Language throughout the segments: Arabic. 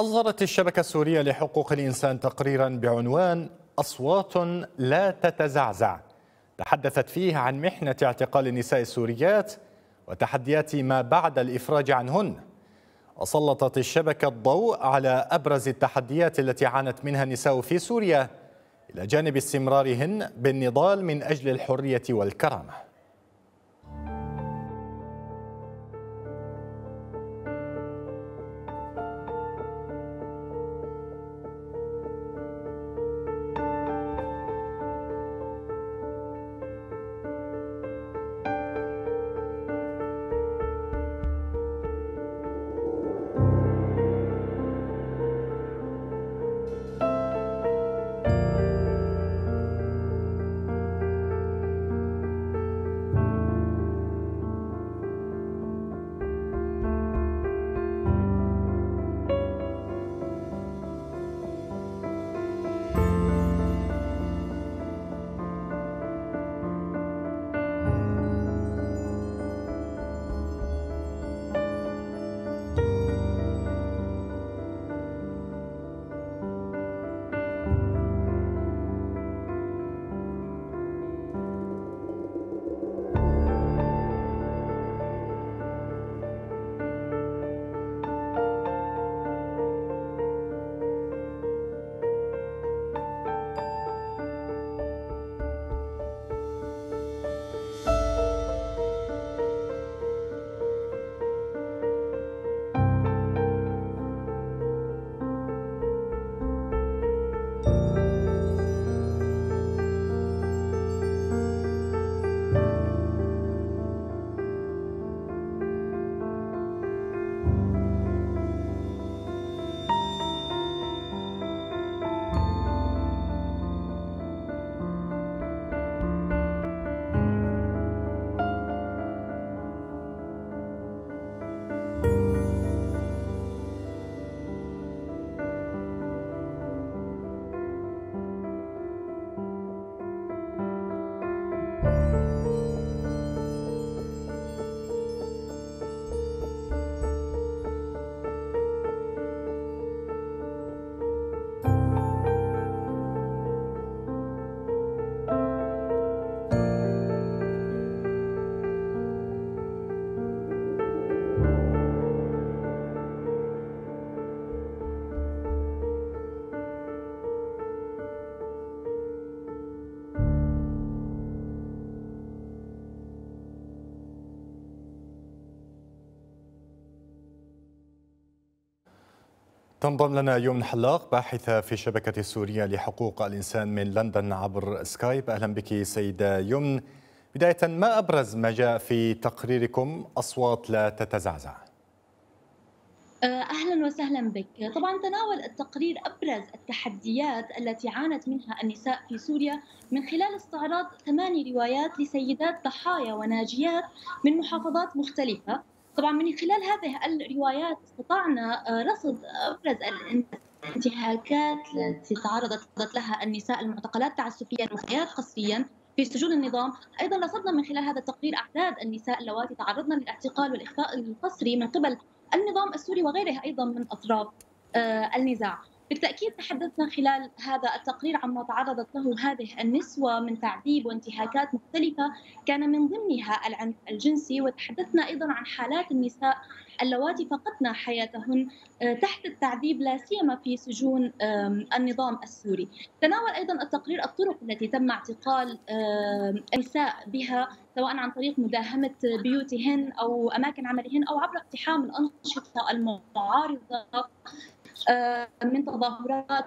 أصدرت الشبكة السورية لحقوق الإنسان تقريرا بعنوان أصوات لا تتزعزع، تحدثت فيه عن محنة اعتقال النساء السوريات وتحديات ما بعد الإفراج عنهن. وسلطت الشبكة الضوء على أبرز التحديات التي عانت منها النساء في سوريا، إلى جانب استمرارهن بالنضال من أجل الحرية والكرامة. تنضم لنا يمن حلاق، باحثة في الشبكة السورية لحقوق الإنسان من لندن عبر سكايب. أهلا بك سيدة يمن. بداية، ما أبرز ما جاء في تقريركم أصوات لا تتزعزع؟ أهلا وسهلا بك. طبعا تناول التقرير أبرز التحديات التي عانت منها النساء في سوريا من خلال استعراض 8 روايات لسيدات ضحايا وناجيات من محافظات مختلفة. طبعا من خلال هذه الروايات استطعنا رصد أبرز الانتهاكات التي تعرضت لها النساء، المعتقلات تعسفيا، المخيلات قسريا في سجون النظام. أيضا رصدنا من خلال هذا التقرير أعداد النساء اللواتي تعرضن للاعتقال والإخفاء القسري من قبل النظام السوري وغيره أيضا من أطراف النزاع. بالتأكيد تحدثنا خلال هذا التقرير عما تعرضت له هذه النسوة من تعذيب وانتهاكات مختلفة كان من ضمنها العنف الجنسي، وتحدثنا أيضا عن حالات النساء اللواتي فقدن حياتهن تحت التعذيب لا سيما في سجون النظام السوري. تناول أيضا التقرير الطرق التي تم اعتقال النساء بها، سواء عن طريق مداهمة بيوتهن أو أماكن عملهن أو عبر اقتحام الأنشطة المعارضة من تظاهرات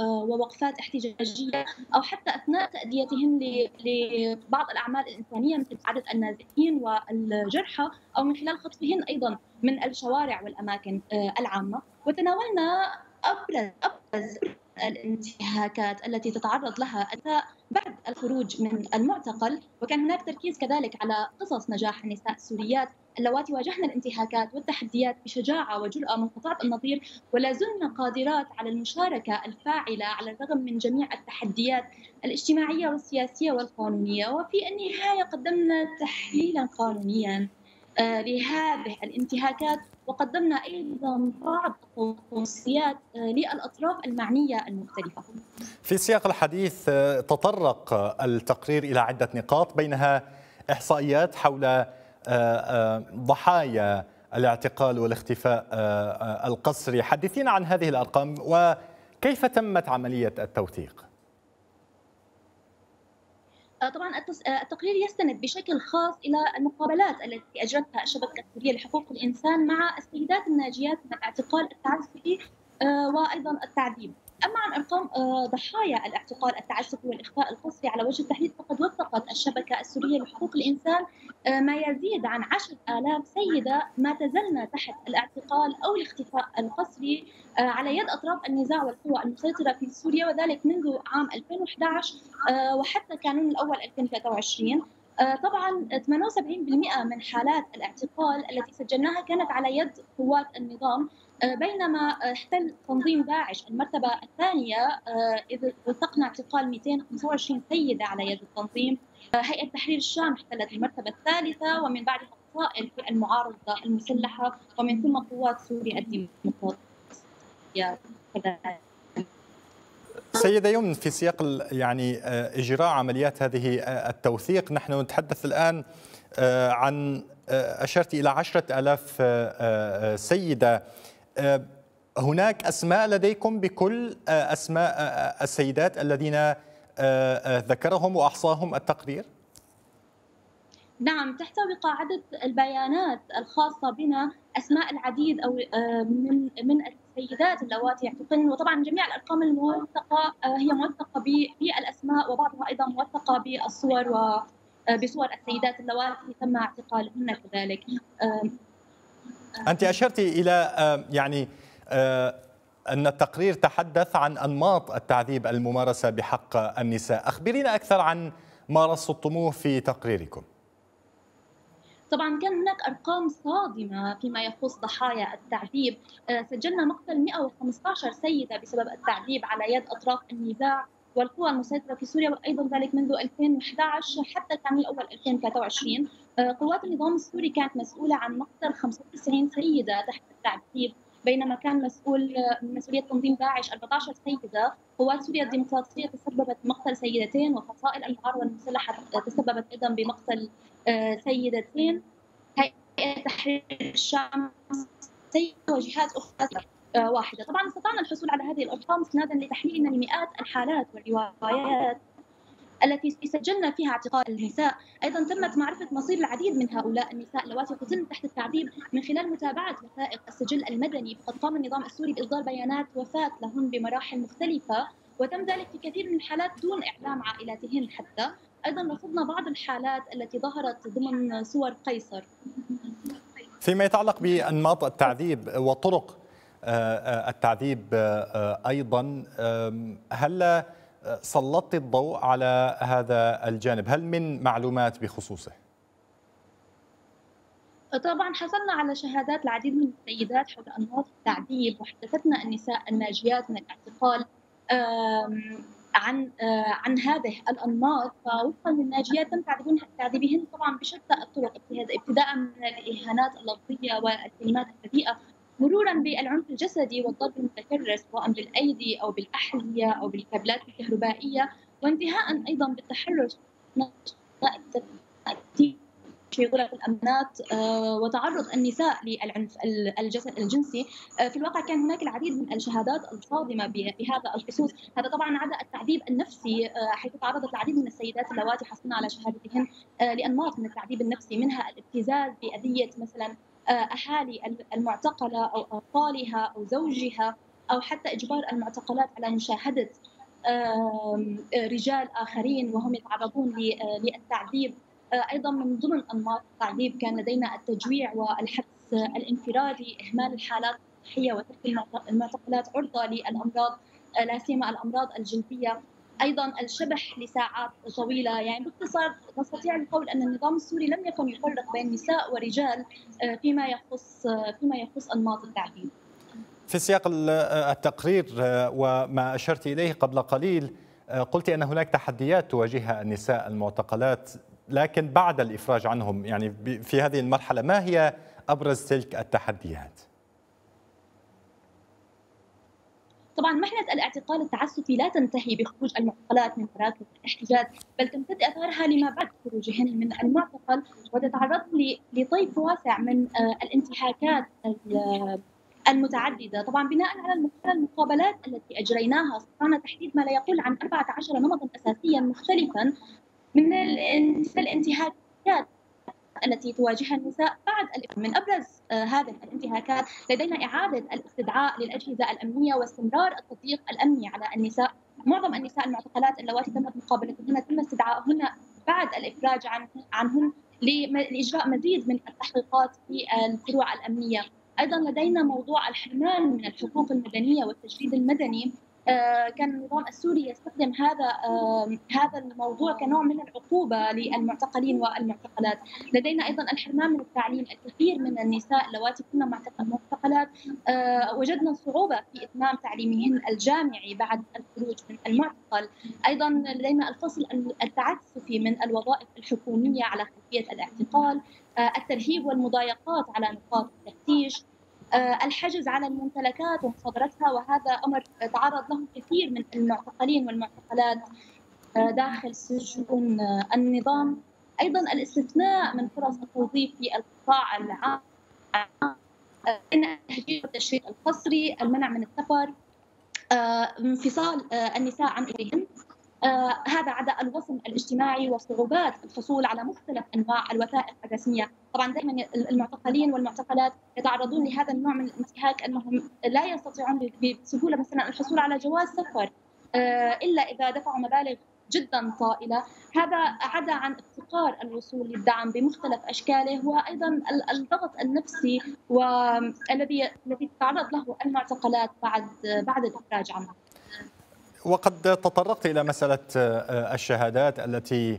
ووقفات احتجاجية، أو حتى أثناء تأديتهم لبعض الأعمال الإنسانية مثل عدد النازحين والجرحى، أو من خلال خطفهم أيضا من الشوارع والأماكن العامة. وتناولنا أبرز الانتهاكات التي تتعرض لها النساء بعد الخروج من المعتقل، وكان هناك تركيز كذلك على قصص نجاح النساء السوريات اللواتي واجهن الانتهاكات والتحديات بشجاعة وجرأة منقطعة النظير، ولا زلن قادرات على المشاركة الفاعلة على الرغم من جميع التحديات الاجتماعية والسياسية والقانونية. وفي النهاية قدمنا تحليلا قانونيا لهذه الانتهاكات وقدمنا أيضا بعض توصيات للأطراف المعنية المختلفة. في سياق الحديث تطرق التقرير إلى عدة نقاط بينها إحصائيات حول ضحايا الاعتقال والاختفاء القسري، حدثينا عن هذه الأرقام وكيف تمت عملية التوثيق؟ طبعا التقرير يستند بشكل خاص الى المقابلات التي اجرتها الشبكه السوريه لحقوق الانسان مع السيدات الناجيات من الاعتقال التعسفي وايضا التعذيب. اما عن ارقام ضحايا الاعتقال التعسفي والاخفاء القسري على وجه التحديد، فقد وثقت الشبكه السوريه لحقوق الانسان ما يزيد عن 10,000 سيده ما تزلن تحت الاعتقال او الاختفاء القسري على يد اطراف النزاع والقوى المسيطره في سوريا، وذلك منذ عام 2011 وحتى كانون الاول 2023. طبعا 78% من حالات الاعتقال التي سجلناها كانت على يد قوات النظام، بينما احتل تنظيم داعش المرتبة الثانية إذ وثقنا اعتقال 225 سيدة على يد التنظيم. هيئة تحرير الشام احتلت المرتبة الثالثة ومن بعدها فصائل في المعارضة المسلحة ومن ثم قوات سوريا الديمقراطية. سيدة يمن، في سياق يعني إجراء عمليات هذه التوثيق، نحن نتحدث الآن عن أشرت إلى 10,000 سيدة، هناك أسماء لديكم بكل أسماء السيدات الذين ذكرهم وأحصاهم التقرير؟ نعم، تحتوي قاعدة البيانات الخاصة بنا أسماء العديد أو من السيدات اللواتي يعتقلن، وطبعا جميع الأرقام الموثقة هي موثقة بالأسماء وبعضها أيضا موثقة بالصور وبصور السيدات اللواتي تم اعتقالهن كذلك. أنت أشرت إلى يعني أن التقرير تحدث عن أنماط التعذيب الممارسة بحق النساء، أخبرينا أكثر عن ما رصدتموه في تقريركم. طبعا كان هناك أرقام صادمة فيما يخص ضحايا التعذيب، سجلنا مقتل 115 سيدة بسبب التعذيب على يد أطراف النزاع والقوى المسيطرة في سوريا، وأيضا ذلك منذ 2011 حتى كانون الأول 2023. قوات النظام السوري كانت مسؤولة عن مقتل 95 سيدة تحت التعذيب، بينما كان مسؤول من مسؤولية تنظيم داعش 14 سيدة. قوات سوريا الديمقراطية تسببت مقتل سيدتين، وفصائل المعارضة المسلحة تسببت أيضا بمقتل سيدتين. هيئة تحرير الشام سيدة وجهات أخرى واحدة. طبعا استطعنا الحصول على هذه الأرقام استنادا لتحليلنا لمئات الحالات والروايات التي سجلنا فيها اعتقال النساء. أيضا تمت معرفة مصير العديد من هؤلاء النساء اللواتي قتلن تحت التعذيب من خلال متابعة وثائق السجل المدني، فقد قام النظام السوري بإصدار بيانات وفاة لهن بمراحل مختلفة، وتم ذلك في كثير من الحالات دون إعلام عائلاتهن حتى. أيضا رصدنا بعض الحالات التي ظهرت ضمن صور قيصر. فيما يتعلق بأنماط التعذيب وطرق التعذيب أيضا، هل سلطت الضوء على هذا الجانب؟ هل من معلومات بخصوصه؟ طبعا حصلنا على شهادات العديد من السيدات حول أنماط التعذيب، وحدثتنا النساء الناجيات من الاعتقال عن هذه الأنماط، فوفقا للناجيات تم تعذيبهن طبعا بشتى الطرق، ابتداء من الإهانات اللفظية والكلمات البذيئة، مرورا بالعنف الجسدي والضرب المتكرر سواء بالايدي او بالاحذيه او بالكابلات الكهربائيه، وانتهاء ايضا بالتحرش في غرف الامانات وتعرض النساء للعنف الجنسي. في الواقع كان هناك العديد من الشهادات الصادمه بهذا الخصوص. هذا طبعا عدا التعذيب النفسي، حيث تعرضت العديد من السيدات اللواتي حصلنا على شهادتهن لانماط من التعذيب النفسي، منها الابتزاز باذيه مثلا أحالي المعتقلة أو أطفالها أو زوجها، أو حتى إجبار المعتقلات على مشاهدة رجال آخرين وهم يتعرضون للتعذيب. أيضا من ضمن أنماط التعذيب كان لدينا التجويع والحبس الانفرادي، إهمال الحالات الصحية وترك المعتقلات عرضة للأمراض لا سيما الأمراض الجلدية، أيضا الشبح لساعات طويلة. يعني باختصار نستطيع القول أن النظام السوري لم يكن يفرق بين نساء ورجال فيما يخص أنماط التعذيب. في سياق التقرير وما أشرت إليه قبل قليل، قلت أن هناك تحديات تواجهها النساء المعتقلات لكن بعد الإفراج عنهم، يعني في هذه المرحلة ما هي أبرز تلك التحديات؟ طبعا محنة الاعتقال التعسفي لا تنتهي بخروج المعتقلات من مراكز الاحتجاز، بل تمتد اثارها لما بعد خروجهن من المعتقل وتتعرض لطيف واسع من الانتهاكات المتعدده. طبعا بناء على المقابلات التي اجريناها استطعنا تحديد ما لا يقل عن 14 نمطا اساسيا مختلفا من الانتهاكات التي تواجهها النساء بعد من ابرز هذه الانتهاكات لدينا اعاده الاستدعاء للاجهزه الامنيه واستمرار التضييق الامني على النساء. معظم النساء المعتقلات اللواتي تمت مقابلتهن تم استدعاؤهن بعد الافراج عنهن لاجراء مزيد من التحقيقات في الفروع الامنيه. ايضا لدينا موضوع الحرمان من الحقوق المدنيه والتجريد المدني، كان النظام السوري يستخدم هذا الموضوع كنوع من العقوبة للمعتقلين والمعتقلات. لدينا أيضا الحرمان من التعليم، الكثير من النساء اللواتي كن معتقلات وجدنا صعوبة في إتمام تعليمهن الجامعي بعد الخروج من المعتقل. أيضا لدينا الفصل التعسفي من الوظائف الحكومية على خلفية الاعتقال، الترهيب والمضايقات على نقاط التفتيش، الحجز على الممتلكات ومصادرتها، وهذا أمر تعرض له كثير من المعتقلين والمعتقلات داخل سجون النظام. أيضا الاستثناء من فرص التوظيف في القطاع العام، تهجير التشريد القسري، المنع من السفر، انفصال النساء عن أهلهن، هذا عدا الوصم الاجتماعي وصعوبات الحصول على مختلف انواع الوثائق الرسميه. طبعا دائما المعتقلين والمعتقلات يتعرضون لهذا النوع من الانتهاك انهم لا يستطيعون بسهوله مثلا الحصول على جواز سفر الا اذا دفعوا مبالغ جدا طائله، هذا عدا عن افتقار الوصول للدعم بمختلف اشكاله، وايضا الضغط النفسي الذي تتعرض له المعتقلات بعد الافراج عنها. وقد تطرقت إلى مسألة الشهادات التي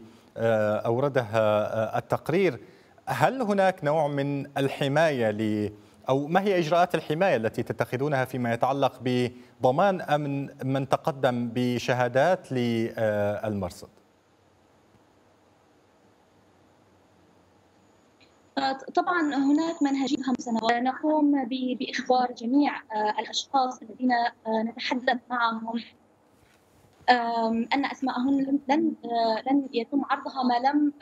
أوردها التقرير، هل هناك نوع من الحماية أو ما هي إجراءات الحماية التي تتخذونها فيما يتعلق بضمان أمن من تقدم بشهادات للمرصد؟ طبعا هناك منهجية 5 سنوات نقوم بإخبار جميع الأشخاص الذين نتحدث معهم أن أسماءهن لن يتم عرضها ما لم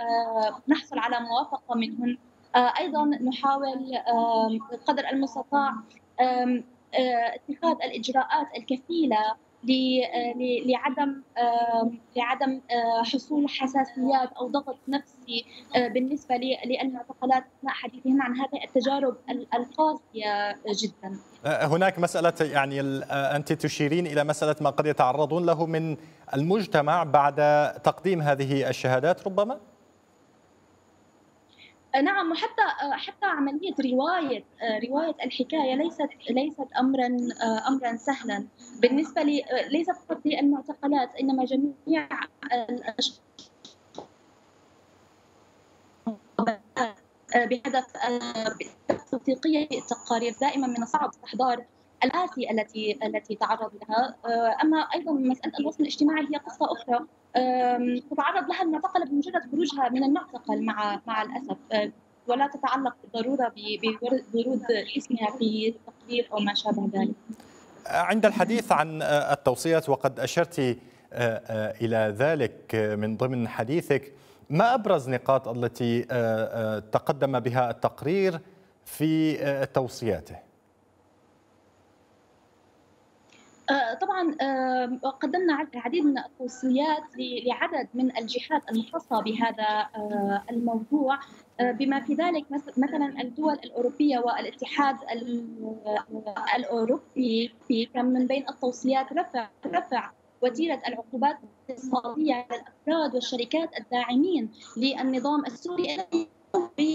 نحصل على موافقة منهن. أيضا نحاول قدر المستطاع اتخاذ الإجراءات الكفيلة لعدم حصول حساسيات أو ضغط نفسي بالنسبة للمعتقلات أثناء حديثهن عن هذه التجارب القاسية جدا. هناك مسألة، يعني أنت تشيرين إلى مسألة ما قد يتعرضون له من المجتمع بعد تقديم هذه الشهادات ربما؟ نعم، وحتى عملية رواية الحكاية ليست أمرا سهلا بالنسبة ليس فقط للمعتقلات إنما جميع الأشخاص بهدف توثيقية التقارير. دائما من الصعب استحضار الآسي التي تعرض لها. أما أيضا مسألة الوصم الاجتماعي هي قصة أخرى تتعرض لها المعتقلة بمجرد خروجها من المعتقل مع الأسف، ولا تتعلق بالضرورة بورود اسمها في التقرير أو ما شابه ذلك. عند الحديث عن التوصيات، وقد أشرت إلى ذلك من ضمن حديثك، ما أبرز نقاط التي تقدم بها التقرير في توصياته؟ طبعا قدمنا العديد من التوصيات لعدد من الجهات المختصة بهذا الموضوع، بما في ذلك مثلا الدول الأوروبية والاتحاد الأوروبي. كان من بين التوصيات رفع وتيرة العقوبات الاقتصادية على الأفراد والشركات الداعمين للنظام السوري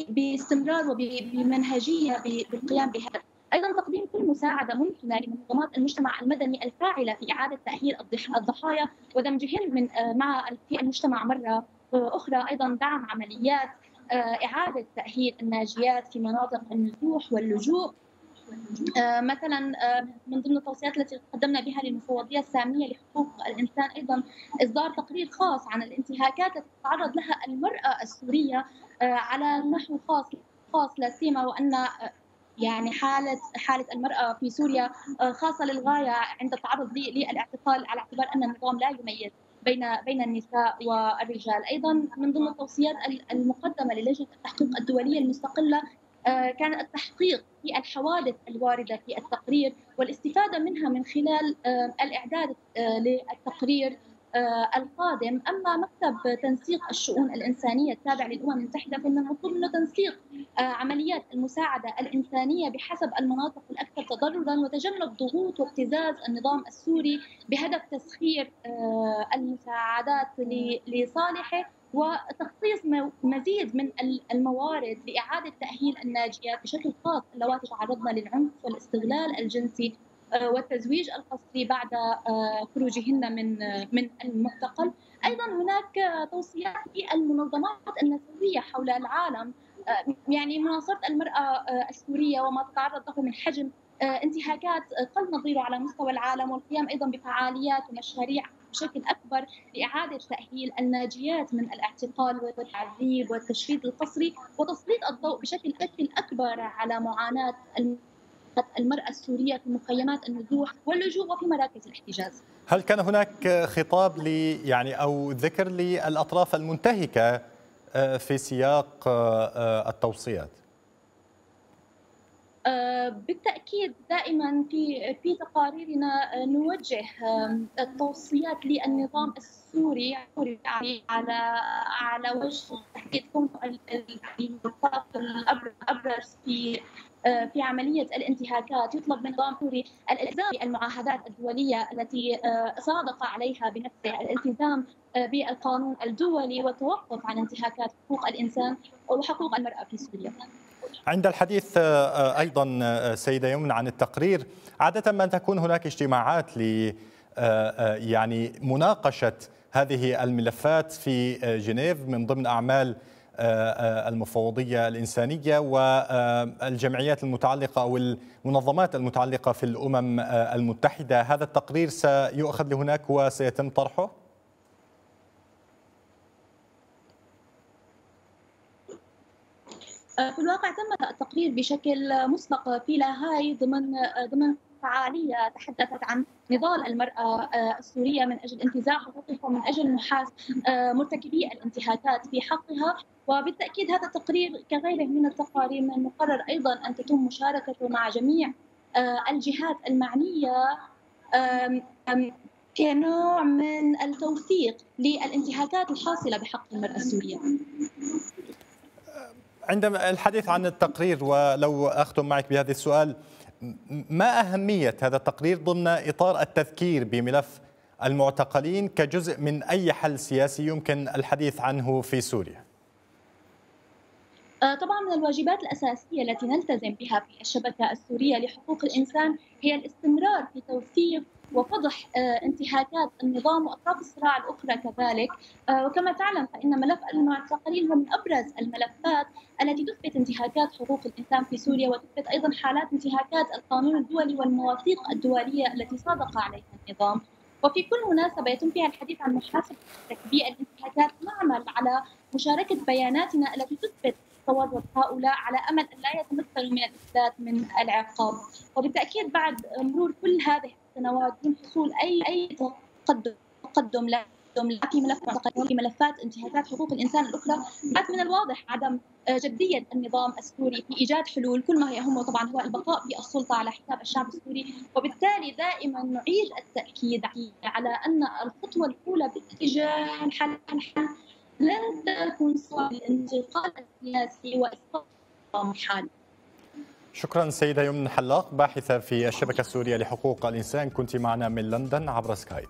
باستمرار وبمنهجية بالقيام بهذا. أيضا تقديم كل مساعدة ممكنة لمنظمات المجتمع المدني الفاعلة في إعادة تأهيل الضحايا ودمجهن مع في المجتمع مرة أخرى. أيضا دعم عمليات إعادة تأهيل الناجيات في مناطق النزوح واللجوء. مثلا من ضمن التوصيات التي قدمنا بها للمفوضية السامية لحقوق الإنسان أيضا إصدار تقرير خاص عن الانتهاكات التي تتعرض لها المرأة السورية على نحو خاص خاص، لا سيما وأن يعني حالة المرأة في سوريا خاصة للغاية عند التعرض للاعتقال، على اعتبار أن النظام لا يميز بين النساء والرجال. أيضا من ضمن التوصيات المقدمة للجنة التحقيق الدولية المستقلة كان التحقيق في الحوادث الواردة في التقرير والاستفادة منها من خلال الإعداد للتقرير القادم. أما مكتب تنسيق الشؤون الإنسانية التابع للأمم المتحدة فإن المطلوب منه تنسيق عمليات المساعدة الإنسانية بحسب المناطق الأكثر تضرراً، وتجنب ضغوط وابتزاز النظام السوري بهدف تسخير المساعدات لصالحه، وتخصيص مزيد من الموارد لإعادة تأهيل الناجيات بشكل خاص اللواتي تعرضن للعنف والاستغلال الجنسي والتزويج القسري بعد خروجهن من المعتقل. أيضا هناك توصيات للمنظمات النسوية حول العالم، يعني مناصرة المرأة السورية وما تتعرض له من حجم انتهاكات قل نظيره على مستوى العالم، والقيام أيضا بفعاليات ومشاريع بشكل أكبر لإعادة تأهيل الناجيات من الاعتقال والتعذيب والتشريد القسري، وتسليط الضوء بشكل أكبر على معاناة المرأة السورية في مخيمات النزوح واللجوء وفي مراكز الاحتجاز. هل كان هناك خطاب أو ذكر للأطراف المنتهكة في سياق التوصيات؟ بالتأكيد دائما في تقاريرنا نوجه التوصيات للنظام السوري على وجه التحديد الأبرز في عملية الانتهاكات. يطلب من النظام السوري الالتزام بالمعاهدات الدولية التي صادق عليها بنفسه، الالتزام بالقانون الدولي والتوقف عن انتهاكات حقوق الإنسان وحقوق المرأة في سوريا. عند الحديث أيضا سيدة يمن عن التقرير، عادة ما تكون هناك اجتماعات ل مناقشة هذه الملفات في جنيف من ضمن أعمال المفوضية الإنسانية والجمعيات المتعلقة أو المنظمات المتعلقة في الأمم المتحدة، هذا التقرير سيؤخذ لهناك وسيتم طرحه؟ في الواقع تم التقرير بشكل مسبق في لاهاي ضمن فعالية تحدثت عن نضال المرأة السورية من أجل انتزاع حقوقها ومن أجل محاسبة مرتكبي الانتهاكات في حقها. وبالتأكيد هذا التقرير كغيره من التقارير من المقرر أيضا أن تتم مشاركته مع جميع الجهات المعنية كنوع من التوثيق للانتهاكات الحاصلة بحق المرأة السورية. عندما الحديث عن التقرير، ولو أختم معك بهذا السؤال، ما أهمية هذا التقرير ضمن إطار التذكير بملف المعتقلين كجزء من أي حل سياسي يمكن الحديث عنه في سوريا؟ طبعا من الواجبات الأساسية التي نلتزم بها في الشبكة السورية لحقوق الإنسان هي الاستمرار في توثيق وفضح انتهاكات النظام وأطراف الصراع الأخرى كذلك. وكما تعلم فإن ملف المعتقلين هو من أبرز الملفات التي تثبت انتهاكات حقوق الإنسان في سوريا، وتثبت أيضا حالات انتهاكات القانون الدولي والمواثيق الدولية التي صادق عليها النظام. وفي كل مناسبة يتم فيها الحديث عن محاسبة مرتكبي الانتهاكات، نعمل على مشاركة بياناتنا التي تثبت تورط هؤلاء على أمل أن لا يتمثلوا من الإفلات من العقاب. وبالتأكيد بعد مرور كل هذه السنوات دون حصول أي تقدم لا في ملف المعتقلين في ملفات انتهاكات حقوق الإنسان الأخرى، بات من الواضح عدم جدية النظام السوري في إيجاد حلول. كل ما يهمه طبعا هو البقاء في السلطة على حساب الشعب السوري. وبالتالي دائما نعيد التأكيد على أن الخطوة الأولى باتجاه الحل لن تكون صعبة للانتقال السياسي وإسقاط الحالي. شكرا سيدة يمن حلاق، باحثة في الشبكة السورية لحقوق الإنسان، كنت معنا من لندن عبر سكايب.